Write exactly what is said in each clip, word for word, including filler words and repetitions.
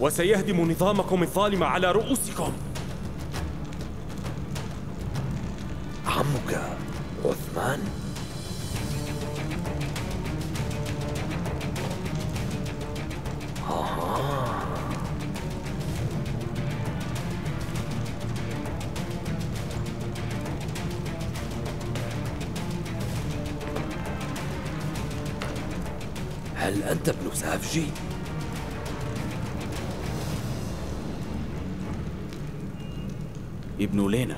وسيهدم نظامكم الظالم على رؤوسكم. عمك عثمان؟ آه. هل أنت ابن سافجي؟ ابن لينا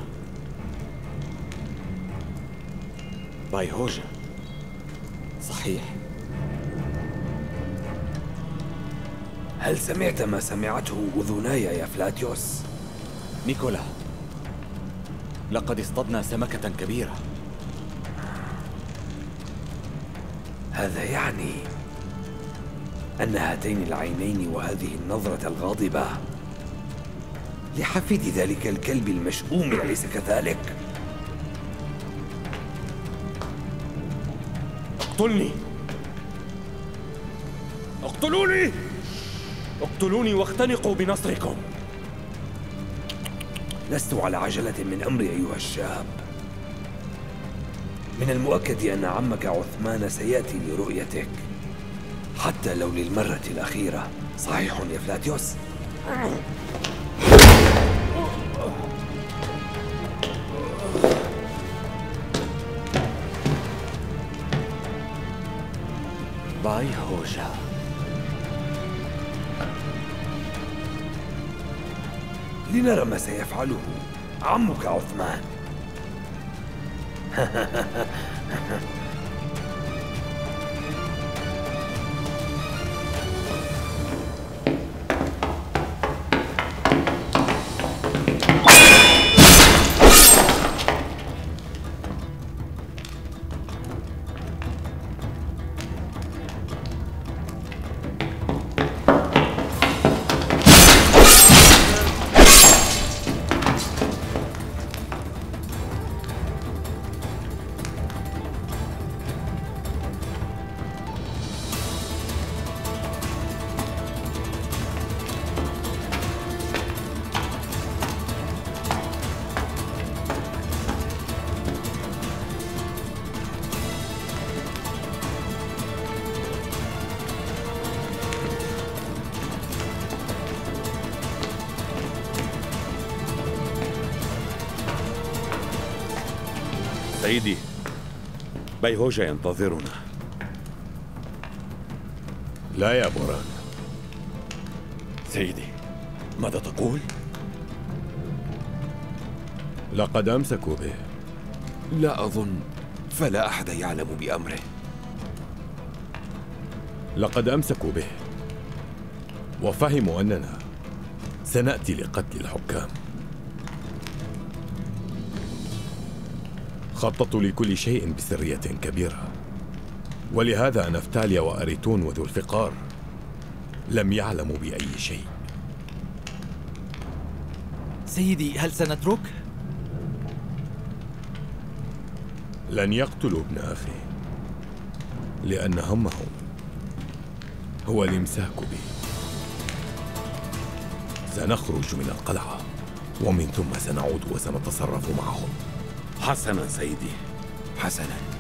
باي خوجة. صحيح. هل سمعت ما سمعته أذناي يا فلاطيوس؟ نيكولا، لقد اصطدنا سمكة كبيرة. هذا يعني أن هاتين العينين وهذه النظرة الغاضبة لحفيد ذلك الكلب المشؤوم، أليس كذلك؟ اقتلني! اقتلوني! اقتلوني واختنقوا بنصركم. لست على عجلة من أمري أيها الشاب. من المؤكد أن عمك عثمان سيأتي لرؤيتك، حتى لو للمرة الأخيرة. صحيح يا فلاطيوس؟ باي خوجة، لنرى ما سيفعله عمك عثمان. سيدي، باي خوجة ينتظرنا. لا يا بوران. سيدي، ماذا تقول؟ لقد أمسكوا به. لا أظن، فلا أحد يعلم بأمره. لقد أمسكوا به وفهموا أننا سنأتي لقتل الحكام. خططوا لكل شيء بسرية كبيرة، ولهذا أن أفتاليا وأريتون وذو الفقار لم يعلموا بأي شيء. سيدي، هل سنترك؟ لن يقتلوا ابن أخي، لأن همهم هو الإمساك به. سنخرج من القلعة، ومن ثم سنعود وسنتصرف معهم. حسنا سيدي، حسنا.